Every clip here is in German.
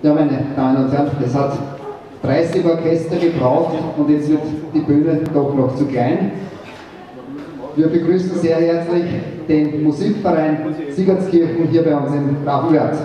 Ja, meine Damen und Herren, es hat 30 Orchester gebraucht und jetzt wird die Bühne doch noch zu klein. Wir begrüßen sehr herzlich den Musikverein Sieghartskirchen hier bei uns in Grafenwörth.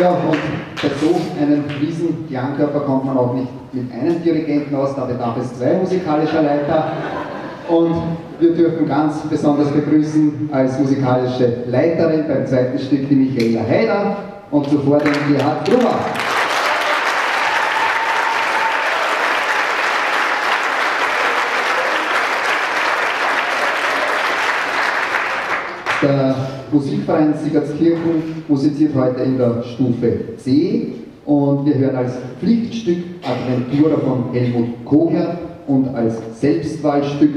Ja, und bei so einem riesen Klangkörper kommt man auch nicht mit einem Dirigenten aus, da bedarf es zwei musikalischer Leiter. Und wir dürfen ganz besonders begrüßen als musikalische Leiterin beim zweiten Stück die Michaela Haider und zuvor den Gerhard Gruber. Der Musikverein Sieghartskirchen musiziert heute in der Stufe C und wir hören als Pflichtstück Adventura von Helmut Kogler und als Selbstwahlstück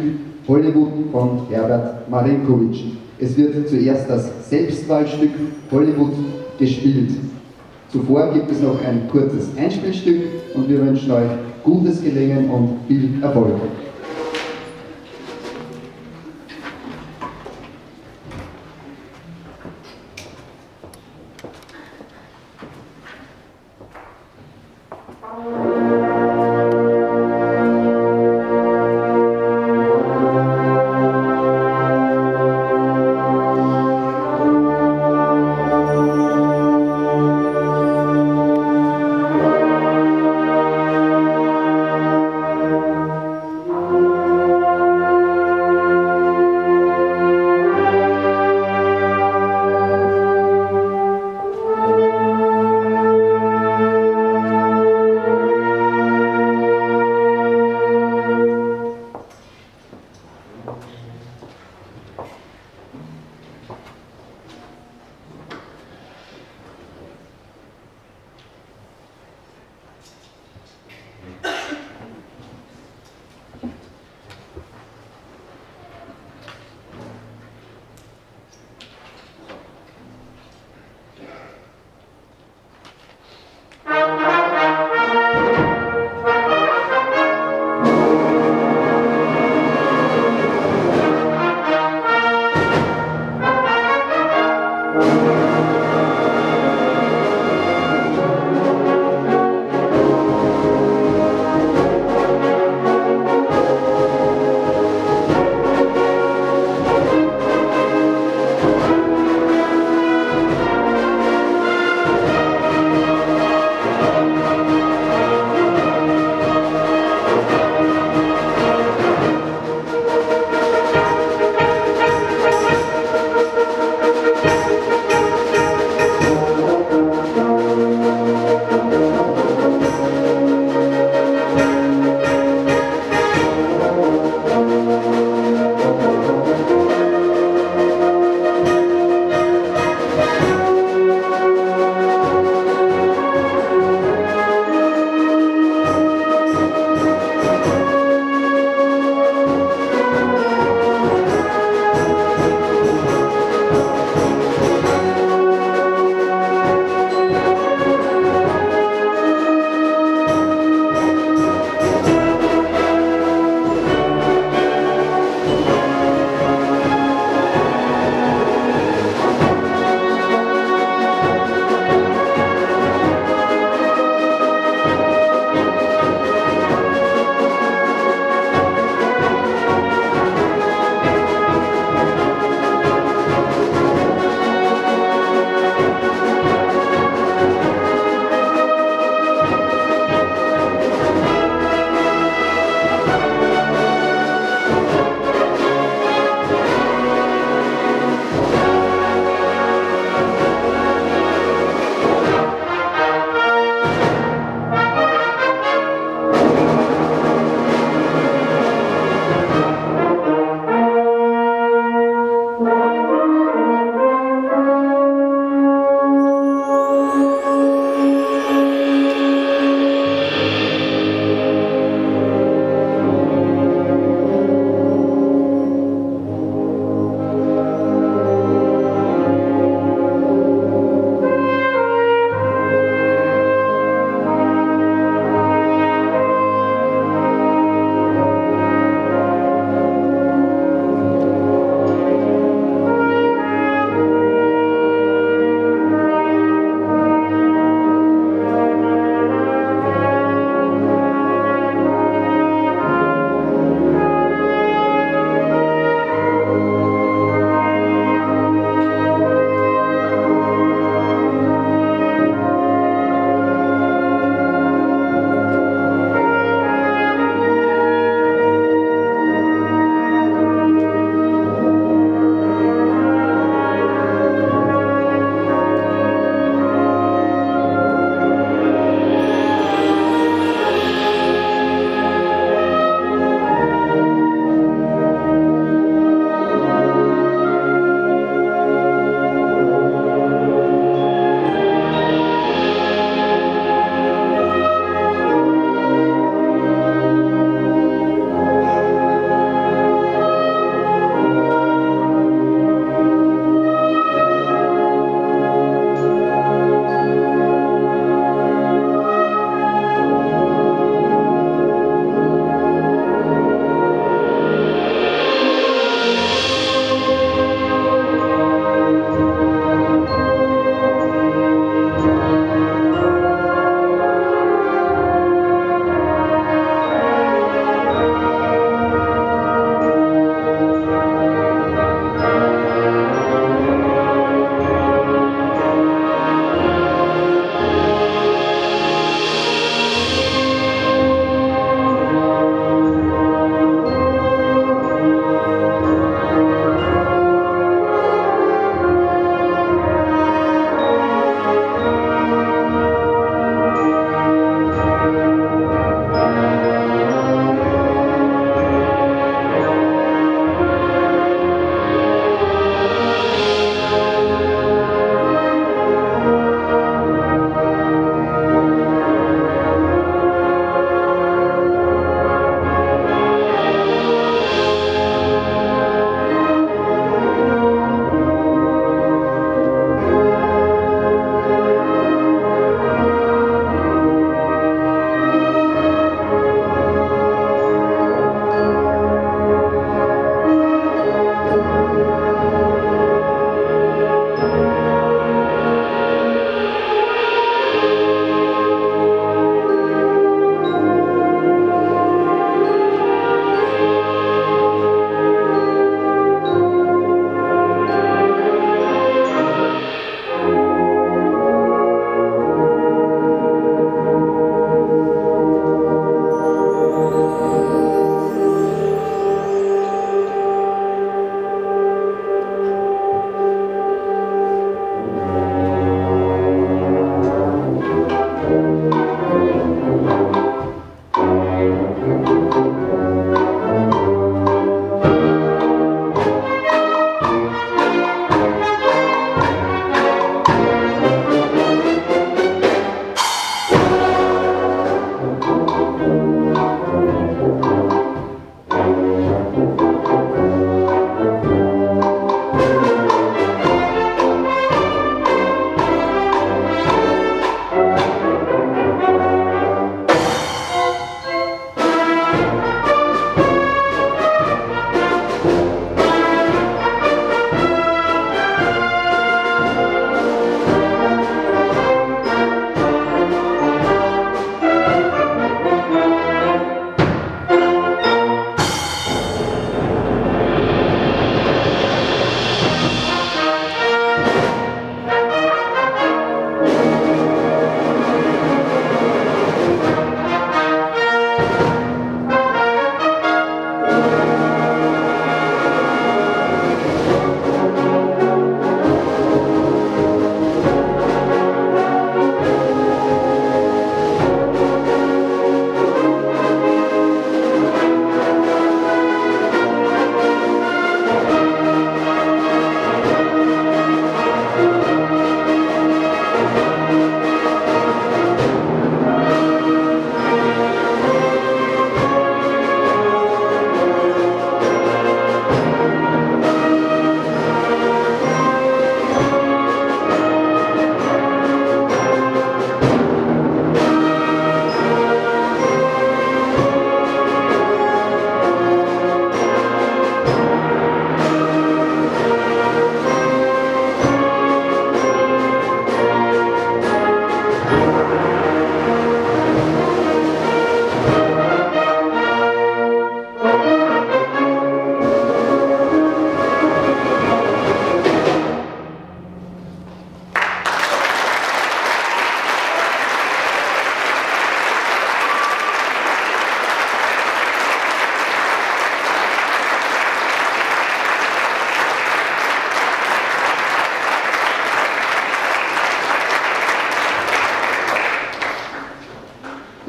Hollywood von Herbert Marinkovits. Es wird zuerst das Selbstwahlstück Hollywood gespielt. Zuvor gibt es noch ein kurzes Einspielstück und wir wünschen euch gutes Gelingen und viel Erfolg.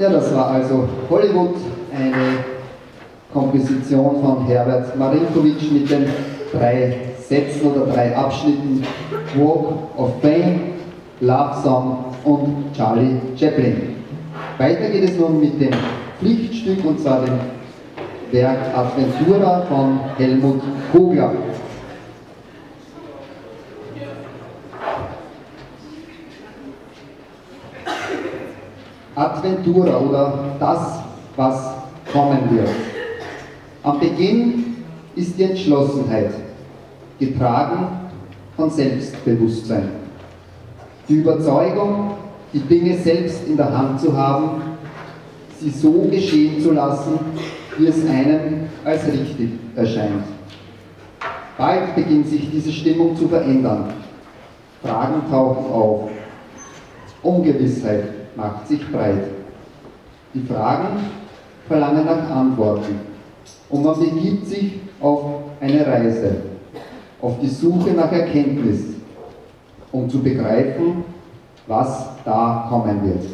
Ja, das war also Hollywood, eine Komposition von Herbert Marinkovits mit den 3 Sätzen oder 3 Abschnitten Walk of Pain, Love Song und Charlie Chaplin. Weiter geht es nun mit dem Pflichtstück, und zwar dem Werk Adventura von Helmut Kogler. Adventura, oder das, was kommen wird. Am Beginn ist die Entschlossenheit, getragen von Selbstbewusstsein. Die Überzeugung, die Dinge selbst in der Hand zu haben, sie so geschehen zu lassen, wie es einem als richtig erscheint. Bald beginnt sich diese Stimmung zu verändern. Fragen tauchen auf. Ungewissheit macht sich breit. Die Fragen verlangen nach Antworten und man begibt sich auf eine Reise, auf die Suche nach Erkenntnis, um zu begreifen, was da kommen wird.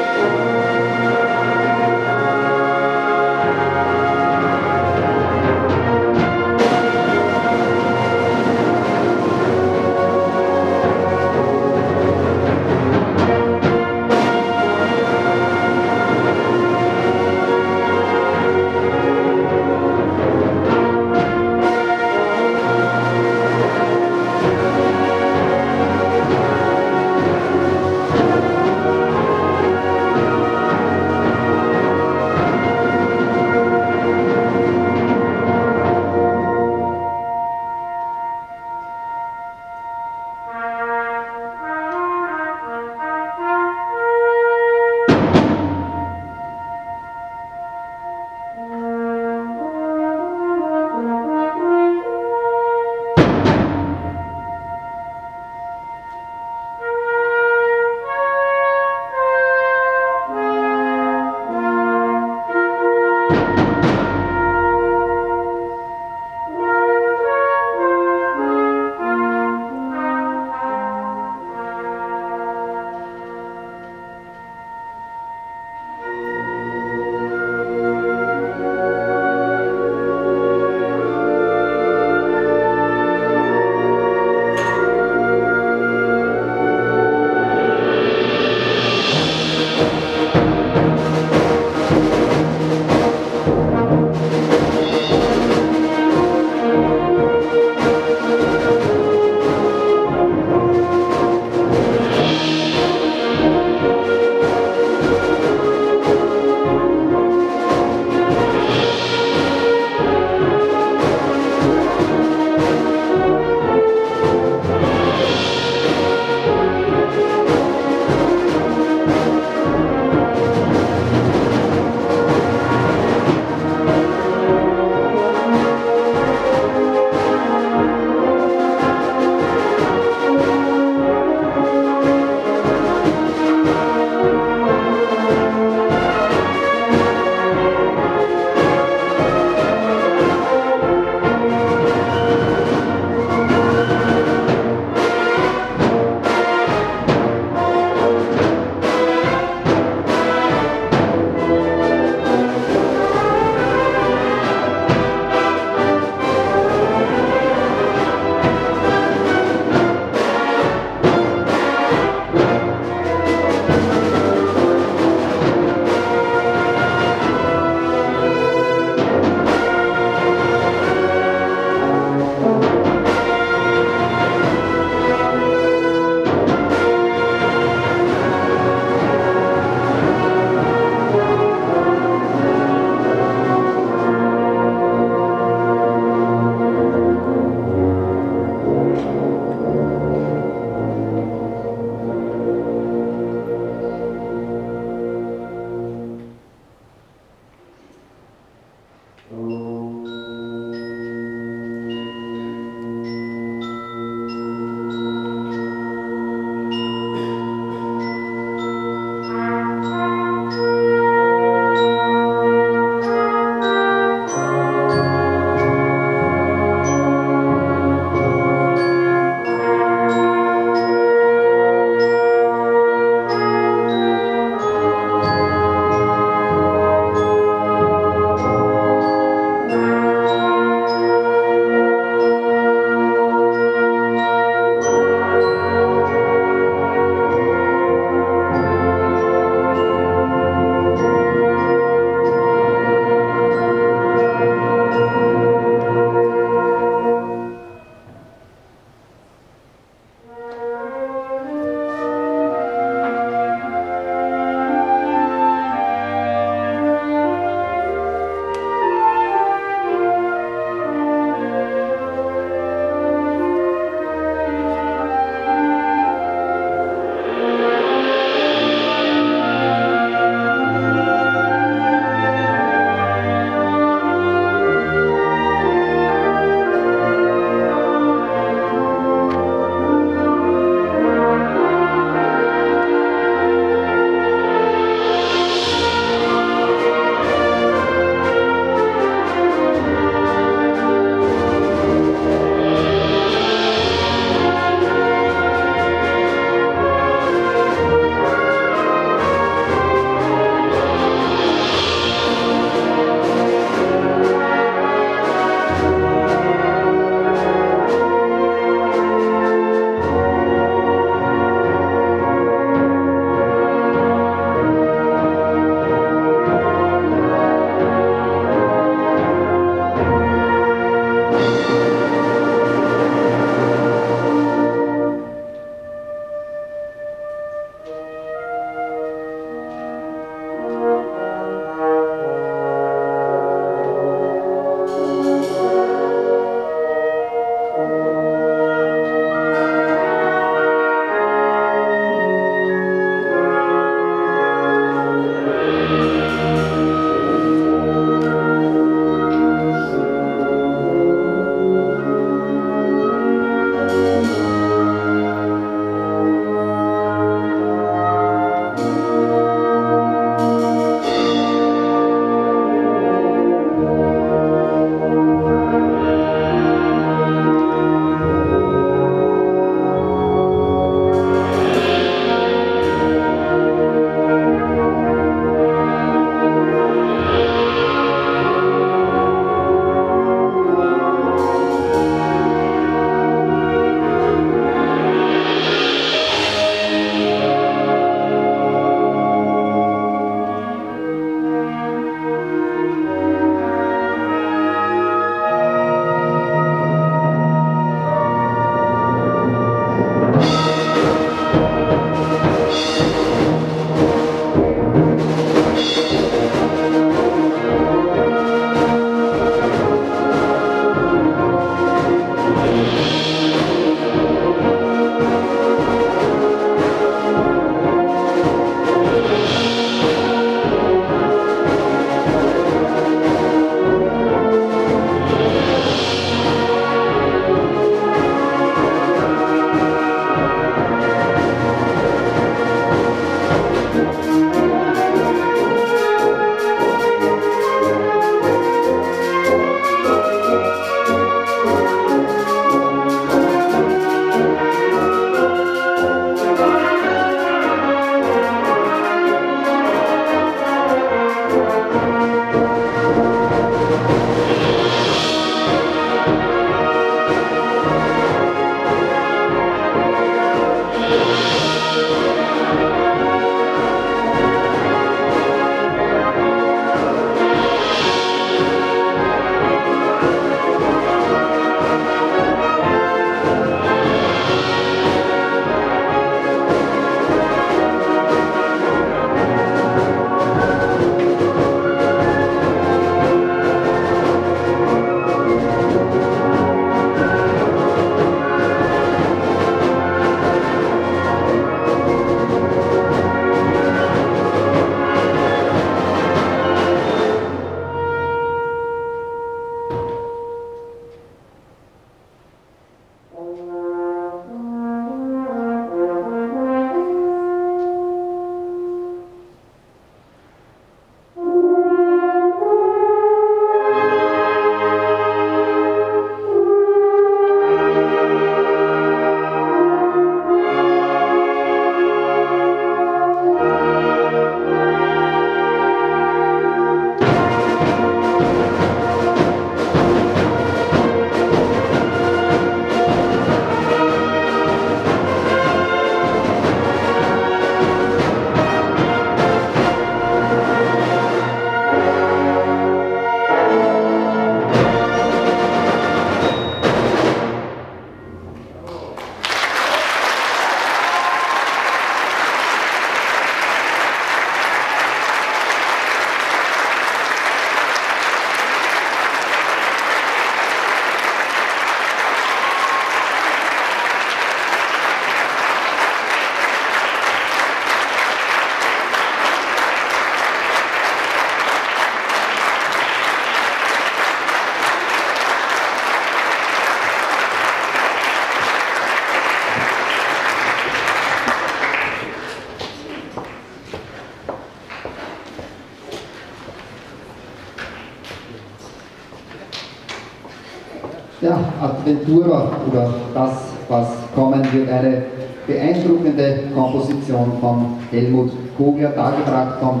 ja, Adventura oder das, was kommen wird, eine beeindruckende Komposition von Helmut Kogler, dargebracht vom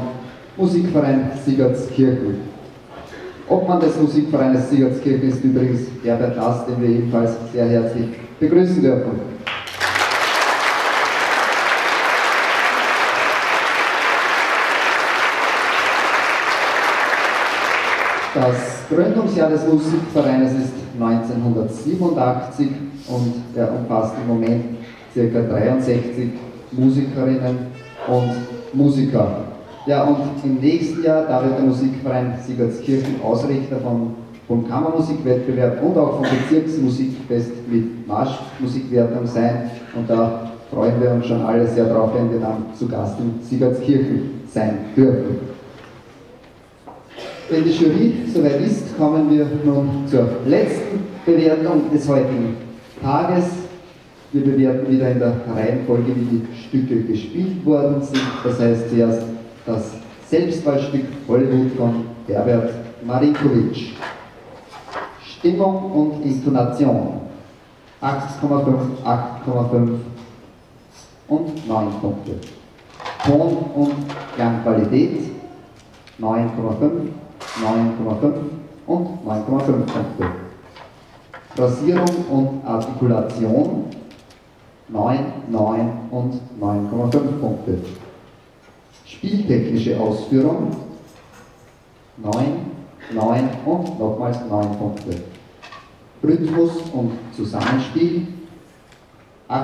Musikverein Sieghartskirchen. Obmann des Musikvereines Sieghartskirchen ist übrigens Herbert Last, den wir ebenfalls sehr herzlich begrüßen dürfen. Das Gründungsjahr des Musikvereines ist 1987 und er umfasst im Moment ca. 63 Musikerinnen und Musiker. Ja, und im nächsten Jahr, da wird der Musikverein Sieghartskirchen Ausrichter vom Kammermusikwettbewerb und auch vom Bezirksmusikfest mit Marschmusikwertung sein. Und da freuen wir uns schon alle sehr drauf, wenn wir dann zu Gast in Sieghartskirchen sein dürfen. Wenn die Jury soweit ist, kommen wir nun zur letzten Bewertung des heutigen Tages. Wir bewerten wieder in der Reihenfolge, wie die Stücke gespielt worden sind. Das heißt zuerst das Selbstballstück Hollywood von Herbert Marinkovits. Stimmung und Intonation 8,5, 8,5 und 9 Punkte. Ton- und Klangqualität 9,5. 9,5 und 9,5 Punkte. Phrasierung und Artikulation 9, 9 und 9,5 Punkte. Spieltechnische Ausführung 9, 9 und nochmals 9 Punkte. Rhythmus und Zusammenspiel 8,5,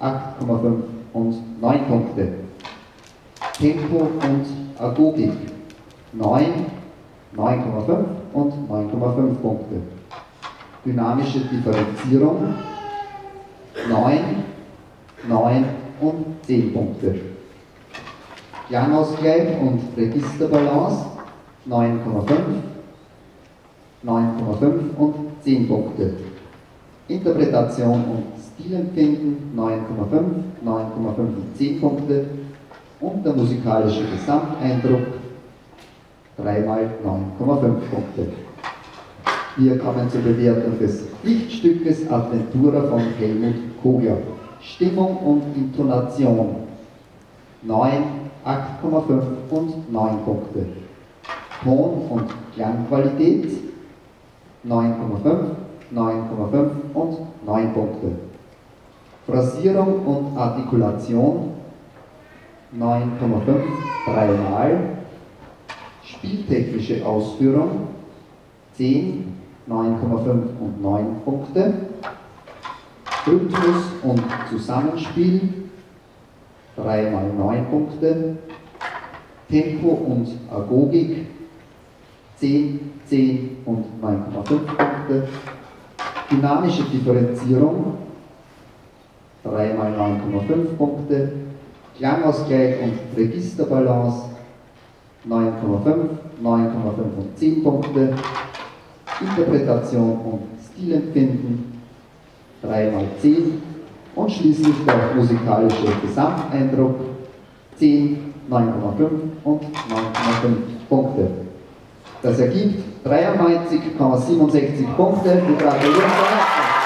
8,5 und 9 Punkte. Tempo und Agogik 9, 9,5 und 9,5 Punkte. Dynamische Differenzierung 9, 9 und 10 Punkte. Klangausgleich und Registerbalance 9,5, 9,5 und 10 Punkte. Interpretation und Stilempfinden 9,5, 9,5 und 10 Punkte. Und der musikalische Gesamteindruck 3 mal 9,5 Punkte. Wir kommen zur Bewertung des Dichtstückes Adventura von Helmut Kogler. Stimmung und Intonation 9, 8,5 und 9 Punkte. Ton- und Klangqualität 9,5, 9,5 und 9 Punkte. Phrasierung und Artikulation 9,5 dreimal. Spieltechnische Ausführung 10, 9,5 und 9 Punkte. Rhythmus und Zusammenspiel 3 mal 9 Punkte. Tempo und Agogik 10, 10 und 9,5 Punkte. Dynamische Differenzierung 3 mal 9,5 Punkte. Klangausgleich und Registerbalance 9,5, 9,5 und 10 Punkte. Interpretation und Stilempfinden 3 mal 10 und schließlich der musikalische Gesamteindruck 10, 9,5 und 9,5 Punkte. Das ergibt 93,67 Punkte. Wir gratulieren.